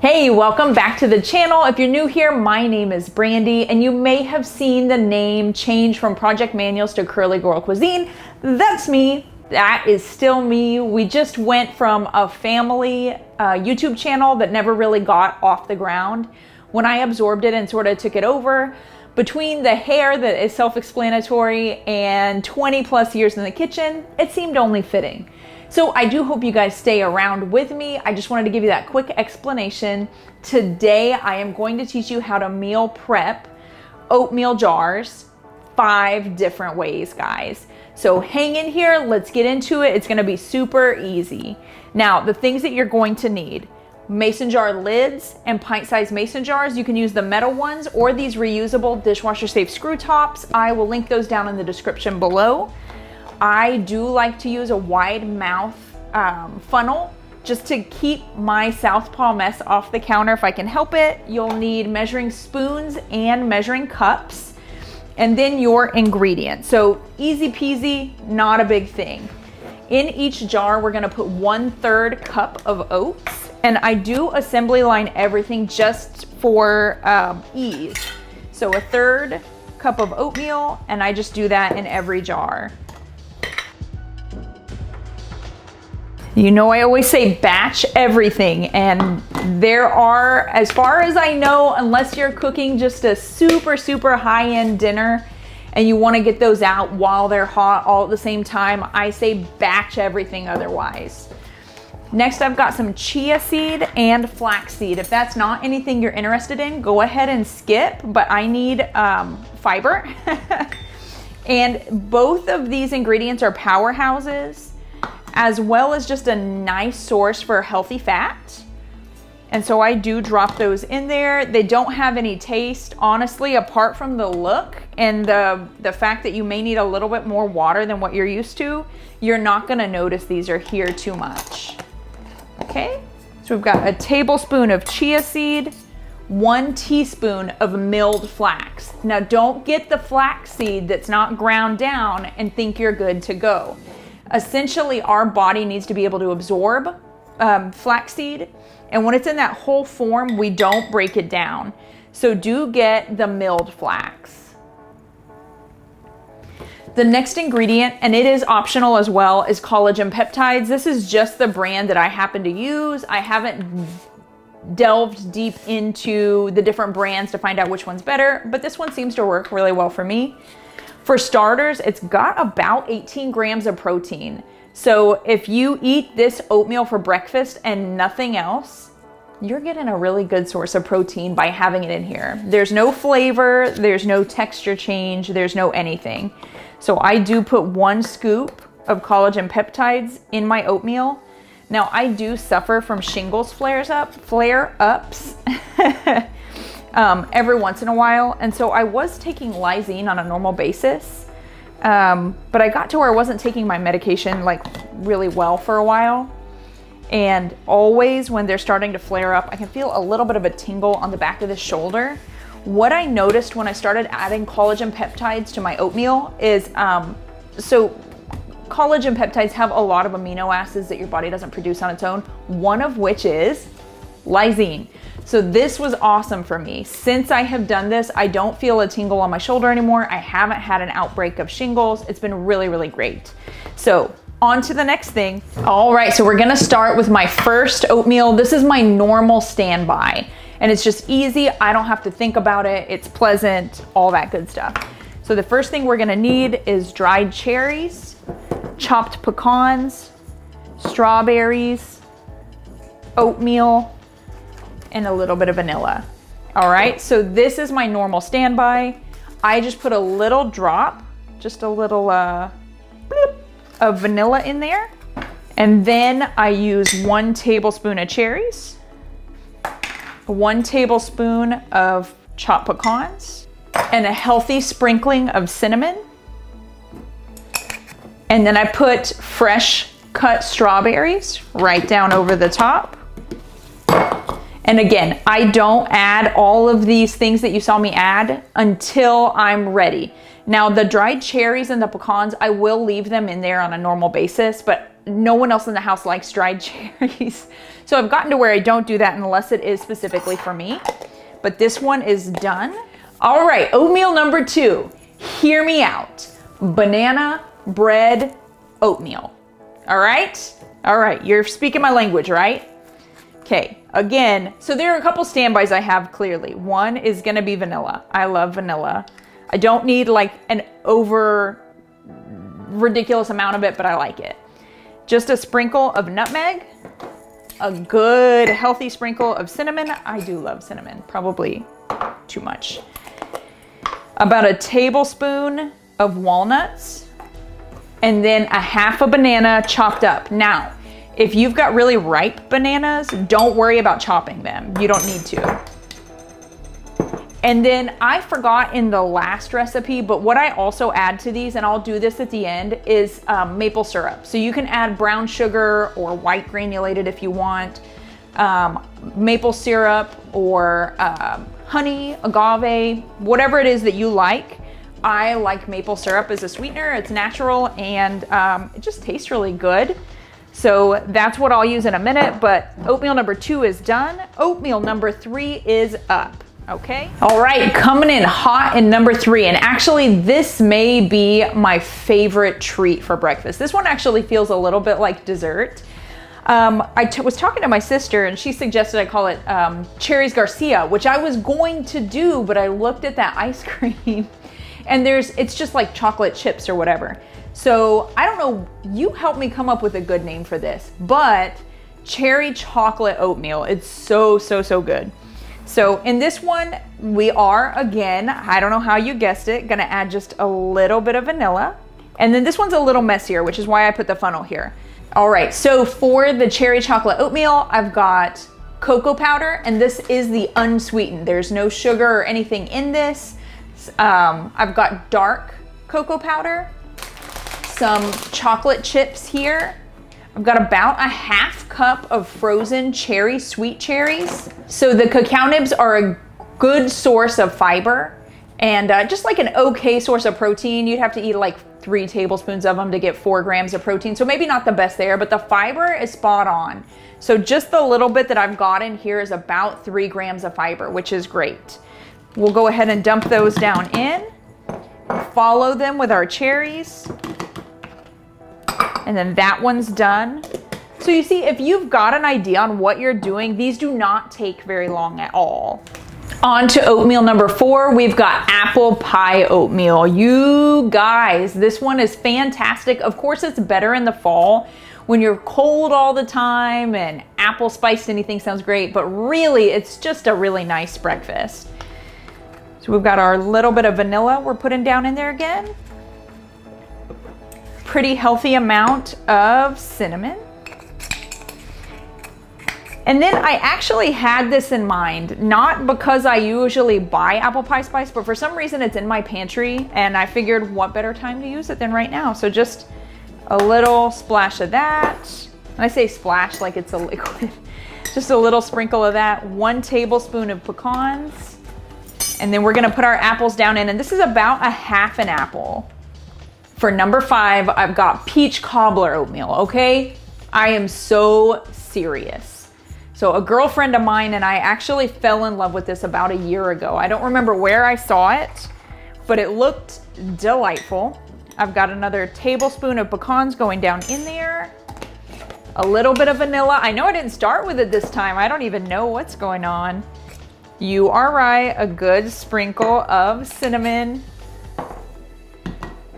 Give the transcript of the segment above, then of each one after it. Hey, welcome back to the channel. If you're new here, my name is Brandy, and you may have seen the name change from Project Manuals to Curly Girl Cuisine. That's me. That is still me. We just went from a family YouTube channel that never really got off the ground. When I absorbed it and sort of took it over, between the hair that is self-explanatory and 20 plus years in the kitchen, it seemed only fitting. So I do hope you guys stay around with me. I just wanted to give you that quick explanation. Today, I am going to teach you how to meal prep oatmeal jars 5 different ways, guys. So hang in here, let's get into it. It's gonna be super easy. Now, the things that you're going to need: mason jar lids and pint-sized mason jars. You can use the metal ones or these reusable dishwasher-safe screw tops. I will link those down in the description below. I do like to use a wide mouth funnel just to keep my southpaw mess off the counter if I can help it. You'll need measuring spoons and measuring cups, and then your ingredients. So easy peasy, not a big thing. In each jar, we're gonna put 1/3 cup of oats, and I do assembly line everything just for ease. So 1/3 cup of oatmeal, and I just do that in every jar. You know, I always say batch everything, and there are, as far as I know, unless you're cooking just a super high-end dinner and you want to get those out while they're hot all at the same time, I say batch everything otherwise. Next, I've got some chia seed and flax seed. If that's not anything you're interested in, go ahead and skip, but I need fiber. And both of these ingredients are powerhouses, as well as just a nice source for healthy fat. And so I do drop those in there. They don't have any taste, honestly, apart from the look and the fact that you may need a little bit more water than what you're used to. You're not gonna notice these are here too much. Okay, so we've got a tablespoon of chia seed, 1 teaspoon of milled flax. Now, don't get the flax seed that's not ground down and think you're good to go. Essentially, our body needs to be able to absorb flaxseed, and when it's in that whole form, we don't break it down. So do get the milled flax. The next ingredient, and it is optional as well, is collagen peptides. This is just the brand that I happen to use. I haven't delved deep into the different brands to find out which one's better, but this one seems to work really well for me. For starters, it's got about 18 grams of protein. So if you eat this oatmeal for breakfast and nothing else, you're getting a really good source of protein by having it in here. There's no flavor, there's no texture change, there's no anything. So I do put 1 scoop of collagen peptides in my oatmeal. Now, I do suffer from shingles flare-ups. Every once in a while, and so I was taking lysine on a normal basis, but I got to where I wasn't taking my medication like really well for a while, and always when they're starting to flare up, I can feel a little bit of a tingle on the back of the shoulder. What I noticed when I started adding collagen peptides to my oatmeal is, so collagen peptides have a lot of amino acids that your body doesn't produce on its own, one of which is lysine. So this was awesome for me. Since I have done this, I don't feel a tingle on my shoulder anymore. I haven't had an outbreak of shingles. It's been really great. So on to the next thing. All right, so we're gonna start with my first oatmeal. This is my normal standby, and it's just easy. I don't have to think about it. It's pleasant, all that good stuff. So the first thing we're gonna need is dried cherries, chopped pecans, strawberries, oatmeal, and a little bit of vanilla. All right, so this is my normal standby. I just put a little drop, just a little bloop, of vanilla in there. And then I use 1 tablespoon of cherries, 1 tablespoon of chopped pecans, and a healthy sprinkling of cinnamon. And then I put fresh cut strawberries right down over the top. And again, I don't add all of these things that you saw me add until I'm ready. Now, the dried cherries and the pecans, I will leave them in there on a normal basis, but no one else in the house likes dried cherries. So I've gotten to where I don't do that unless it is specifically for me. But this one is done. All right, oatmeal number two. Hear me out. Banana bread oatmeal. All right? All right, you're speaking my language, right? Okay, again, so there are a couple standbys I have clearly. One is gonna be vanilla. I love vanilla. I don't need like an over ridiculous amount of it, but I like it. Just a sprinkle of nutmeg, a good healthy sprinkle of cinnamon. I do love cinnamon, probably too much. About a tablespoon of walnuts, and then a half a banana chopped up. Now, if you've got really ripe bananas, don't worry about chopping them. You don't need to. And then I forgot in the last recipe, but what I also add to these, and I'll do this at the end, is maple syrup. So you can add brown sugar or white granulated if you want, maple syrup or honey, agave, whatever it is that you like. I like maple syrup as a sweetener. It's natural and it just tastes really good. So that's what I'll use in a minute, but oatmeal number two is done. Oatmeal number three is up. Okay. All right, coming in hot in number three. And actually this may be my favorite treat for breakfast. This one actually feels a little bit like dessert. I was talking to my sister and she suggested I call it Cherries Garcia, which I was going to do, but I looked at that ice cream and it's just like chocolate chips or whatever. So I don't know, you helped me come up with a good name for this, but cherry chocolate oatmeal. It's so good. So in this one, we are, again, I don't know how you guessed it, gonna add just a little bit of vanilla. And then this one's a little messier, which is why I put the funnel here. All right, so for the cherry chocolate oatmeal, I've got cocoa powder, and this is the unsweetened. There's no sugar or anything in this. I've got dark cocoa powder, some chocolate chips here. I've got about a half cup of frozen cherry, sweet cherries. So the cacao nibs are a good source of fiber and just like an okay source of protein. You'd have to eat like 3 tablespoons of them to get 4 grams of protein. So maybe not the best there, but the fiber is spot on. So just the little bit that I've got in here is about 3 grams of fiber, which is great. We'll go ahead and dump those down in, follow them with our cherries. And then that one's done. So you see, if you've got an idea on what you're doing, these do not take very long at all. On to oatmeal number four, we've got apple pie oatmeal. You guys, this one is fantastic. Of course, it's better in the fall when you're cold all the time and apple spiced anything sounds great, but really it's just a really nice breakfast. So we've got our little bit of vanilla we're putting down in there again. Pretty healthy amount of cinnamon. And then I actually had this in mind, not because I usually buy apple pie spice, but for some reason it's in my pantry and I figured what better time to use it than right now. So just a little splash of that. And I say splash like it's a liquid. Just a little sprinkle of that, 1 tablespoon of pecans. And then we're gonna put our apples down in, and this is about a half an apple. For number five, I've got peach cobbler oatmeal, okay? I am so serious. So a girlfriend of mine and I actually fell in love with this about a year ago. I don't remember where I saw it, but it looked delightful. I've got another tablespoon of pecans going down in there. A little bit of vanilla. I know I didn't start with it this time. I don't even know what's going on. You are right, a good sprinkle of cinnamon.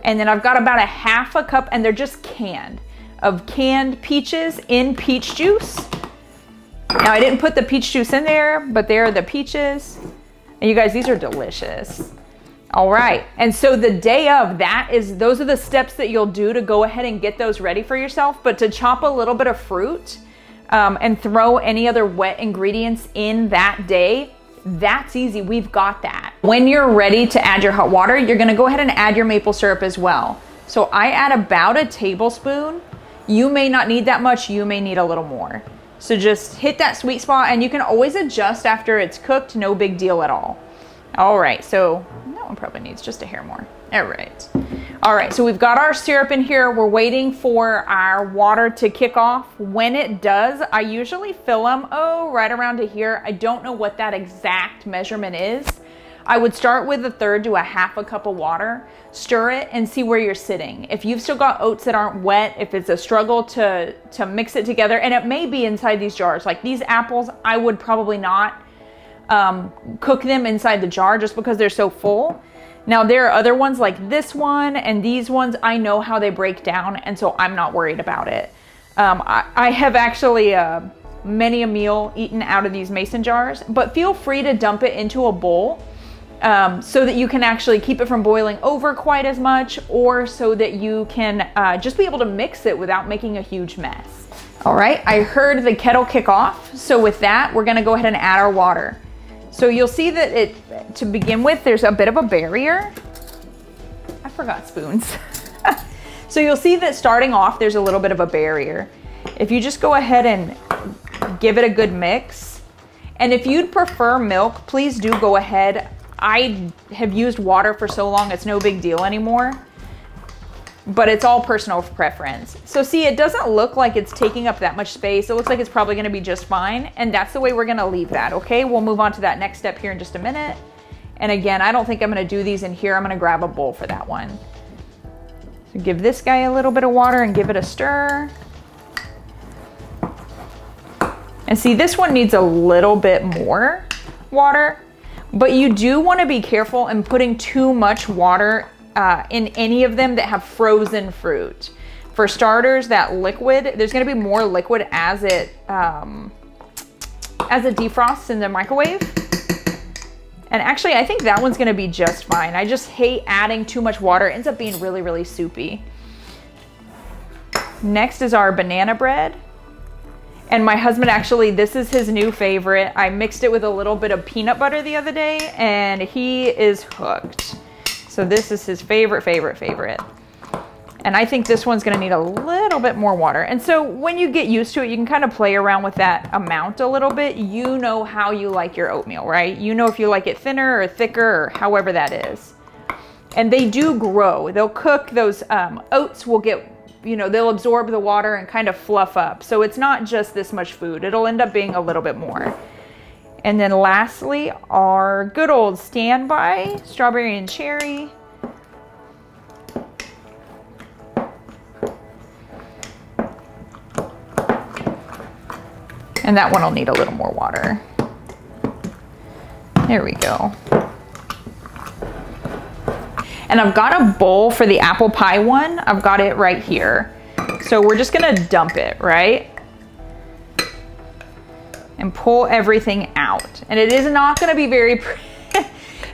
And then I've got about a half a cup, and they're just canned peaches in peach juice. Now I didn't put the peach juice in there, but there are the peaches. And you guys, these are delicious. All right, and so the day of those are the steps that you'll do to go ahead and get those ready for yourself, but to chop a little bit of fruit and throw any other wet ingredients in that day, that's easy, we've got that. When you're ready to add your hot water, you're gonna go ahead and add your maple syrup as well. So I add about a tablespoon. You may not need that much, you may need a little more. So just hit that sweet spot and you can always adjust after it's cooked, no big deal at all. All right, so that one probably needs just a hair more. All right. All right, so we've got our syrup in here. We're waiting for our water to kick off. When it does, I usually fill them, right around to here. I don't know what that exact measurement is. I would start with a third to a half a cup of water, stir it and see where you're sitting. If you've still got oats that aren't wet, if it's a struggle to mix it together, and it may be inside these jars, like these apples, I would probably not cook them inside the jar just because they're so full. Now there are other ones like this one and these ones, I know how they break down and so I'm not worried about it. I have actually many a meal eaten out of these mason jars, but feel free to dump it into a bowl. So that you can actually keep it from boiling over quite as much, or so that you can just be able to mix it without making a huge mess. All right, I heard the kettle kick off. So with that, we're gonna go ahead and add our water. So you'll see that to begin with, there's a bit of a barrier. I forgot spoons. So you'll see that starting off, there's a little bit of a barrier. If you just go ahead and give it a good mix, and if you'd prefer milk, please do go ahead. I have used water for so long, it's no big deal anymore, but it's all personal preference. So see, it doesn't look like it's taking up that much space. It looks like it's probably gonna be just fine. And that's the way we're gonna leave that, okay? We'll move on to that next step here in just a minute. And again, I don't think I'm gonna do these in here. I'm gonna grab a bowl for that one. So give this guy a little bit of water and give it a stir. And see, this one needs a little bit more water. But you do want to be careful in putting too much water in any of them that have frozen fruit. For starters, that liquid, there's going to be more liquid as it defrosts in the microwave. And actually, I think that one's going to be just fine. I just hate adding too much water. It ends up being really, really soupy. Next is our banana bread. And my husband actually, this is his new favorite. I mixed it with a little bit of peanut butter the other day and he is hooked. So this is his favorite, favorite, favorite. And I think this one's gonna need a little bit more water. And so when you get used to it, you can kind of play around with that amount a little bit. You know how you like your oatmeal, right? You know if you like it thinner or thicker or however that is. And they do grow. They'll cook, those oats will get, you know, they'll absorb the water and kind of fluff up. So it's not just this much food. It'll end up being a little bit more. And then lastly, our good old standby, strawberry and cherry. And that one will need a little more water. There we go. And I've got a bowl for the apple pie one. I've got it right here. So we're just gonna dump it, right? And pull everything out. And it is not gonna be very pretty.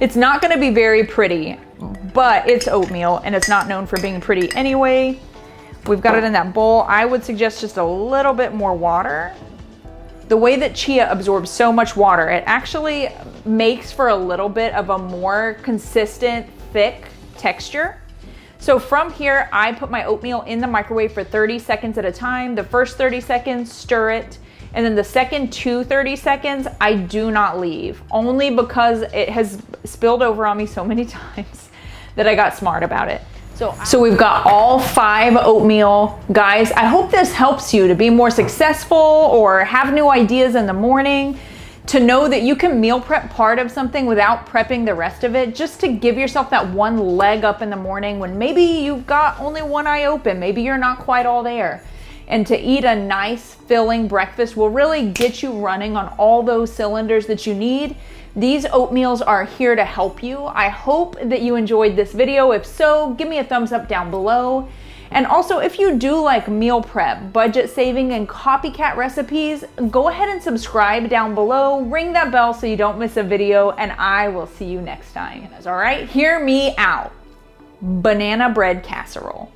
It's not gonna be very pretty, but it's oatmeal and it's not known for being pretty anyway. We've got it in that bowl. I would suggest just a little bit more water. The way that chia absorbs so much water, it actually makes for a little bit of a more consistent, thick texture. So from here, I put my oatmeal in the microwave for 30 seconds at a time. The first 30 seconds, stir it. And then the second 30 seconds, I do not leave, only because it has spilled over on me so many times that I got smart about it. So we've got all 5 oatmeal. Guys, I hope this helps you to be more successful or have new ideas in the morning. To know that you can meal prep part of something without prepping the rest of it, just to give yourself that one leg up in the morning when maybe you've got only one eye open, maybe you're not quite all there. And to eat a nice filling breakfast will really get you running on all those cylinders that you need. These oatmeals are here to help you. I hope that you enjoyed this video. If so, give me a thumbs up down below. And also, if you do like meal prep, budget saving, and copycat recipes, go ahead and subscribe down below. Ring that bell so you don't miss a video, and I will see you next time. All right, hear me out. Banana bread casserole.